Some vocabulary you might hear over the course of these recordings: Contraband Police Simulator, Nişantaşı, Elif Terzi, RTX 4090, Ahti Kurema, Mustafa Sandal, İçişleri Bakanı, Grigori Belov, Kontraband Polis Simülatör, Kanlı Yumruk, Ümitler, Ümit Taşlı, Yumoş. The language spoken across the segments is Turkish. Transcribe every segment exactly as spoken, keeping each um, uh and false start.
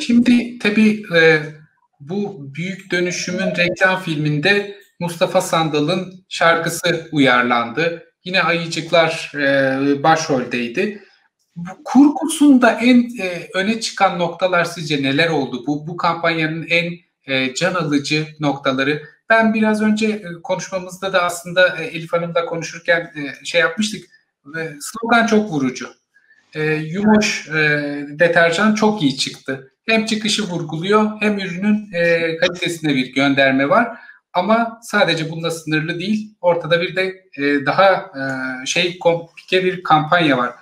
Şimdi tabii e, bu büyük dönüşümün reklam filminde Mustafa Sandal'ın şarkısı uyarlandı. Yine Ayıcıklar e, başroldeydi. Bu kurgusunda en e, öne çıkan noktalar sizce neler oldu? Bu, bu kampanyanın en e, can alıcı noktaları. Ben biraz önce e, konuşmamızda da aslında e, Elif Hanım'la konuşurken e, şey yapmıştık. E, slogan çok vurucu. E, Yumoş e, deterjan çok iyi çıktı. Hem çıkışı vurguluyor hem ürünün e, kalitesine bir gönderme var. Ama sadece bununla sınırlı değil. Ortada bir de e, daha e, şey komplike bir kampanya var.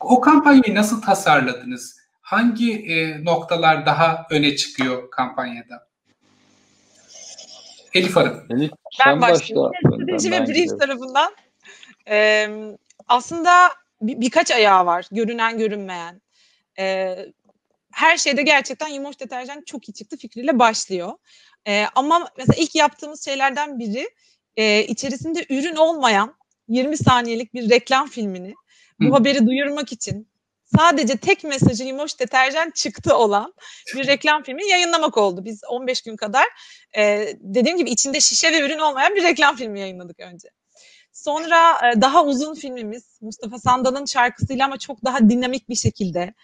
O kampanyayı nasıl tasarladınız? Hangi e, noktalar daha öne çıkıyor kampanyada? Elif Hanım. Elif, ben başlayayım. Strateji ve brief tarafından. Ee, aslında bir, birkaç ayağı var. Görünen, görünmeyen. Ee, her şeyde gerçekten Yumoş deterjan çok iyi çıktı fikriyle başlıyor. Ee, ama mesela ilk yaptığımız şeylerden biri e, içerisinde ürün olmayan yirmi saniyelik bir reklam filmini bu haberi duyurmak için sadece tek mesajı Yumoş deterjan çıktı olan bir reklam filmi yayınlamak oldu. Biz on beş gün kadar e, dediğim gibi içinde şişe ve ürün olmayan bir reklam filmi yayınladık önce. Sonra e, daha uzun filmimiz Mustafa Sandal'ın şarkısıyla ama çok daha dinamik bir şekilde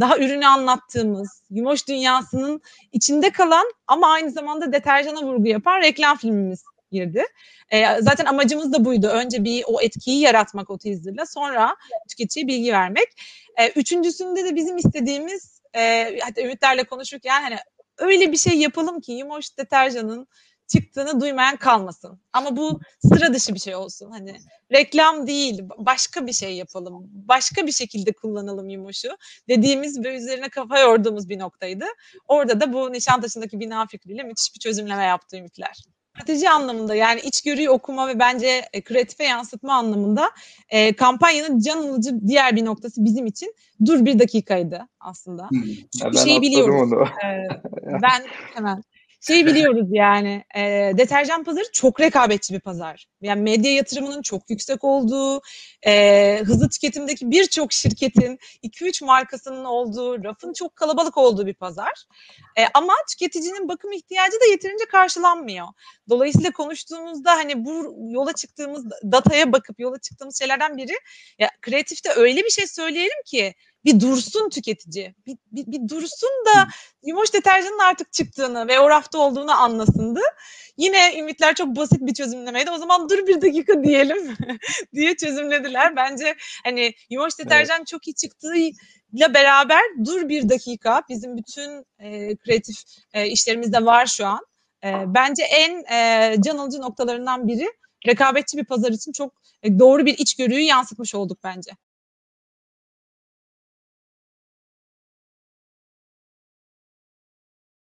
daha ürünü anlattığımız, Yumoş dünyasının içinde kalan ama aynı zamanda deterjana vurgu yapan reklam filmimiz girdi. E, zaten amacımız da buydu. Önce bir o etkiyi yaratmak o teaser'la, sonra tüketiciye bilgi vermek. E, üçüncüsünde de bizim istediğimiz, e, hatta Ümitler'le konuşurken hani öyle bir şey yapalım ki Yumoş deterjanın çıktığını duymayan kalmasın. Ama bu sıra dışı bir şey olsun. Hani reklam değil, başka bir şey yapalım. Başka bir şekilde kullanalım Yumoş'u dediğimiz ve üzerine kafa yorduğumuz bir noktaydı. Orada da bu Nişantaşı'ndaki bina fikriyle müthiş bir çözümleme yaptı Ümitler. Strateji anlamında, yani içgörüyü okuma ve bence kreatife yansıtma anlamında e, kampanyanın can alıcı diğer bir noktası bizim için dur bir dakikaydı aslında. Çünkü şeyi biliyoruz. E, ben hemen şey biliyoruz yani e, deterjan pazarı çok rekabetçi bir pazar. Yani medya yatırımının çok yüksek olduğu, e, hızlı tüketimdeki birçok şirketin iki üç markasının olduğu, rafın çok kalabalık olduğu bir pazar. E, ama tüketicinin bakım ihtiyacı da yeterince karşılanmıyor. Dolayısıyla konuştuğumuzda hani bu yola çıktığımız dataya bakıp yola çıktığımız şeylerden biri ya, kreatifte öyle bir şey söyleyelim ki bir dursun tüketici, bir, bir, bir dursun da Yumoş deterjanın artık çıktığını ve o rafta olduğunu anlasındı. Yine Ümitler çok basit bir çözümlemeydi. O zaman dur bir dakika diyelim diye çözümlediler. Bence hani Yumoş deterjan evet, çok iyi çıktığıyla beraber dur bir dakika bizim bütün e, kreatif e, işlerimizde var şu an. E, bence en e, can alıcı noktalarından biri rekabetçi bir pazar için çok e, doğru bir içgörüyü yansıtmış olduk bence.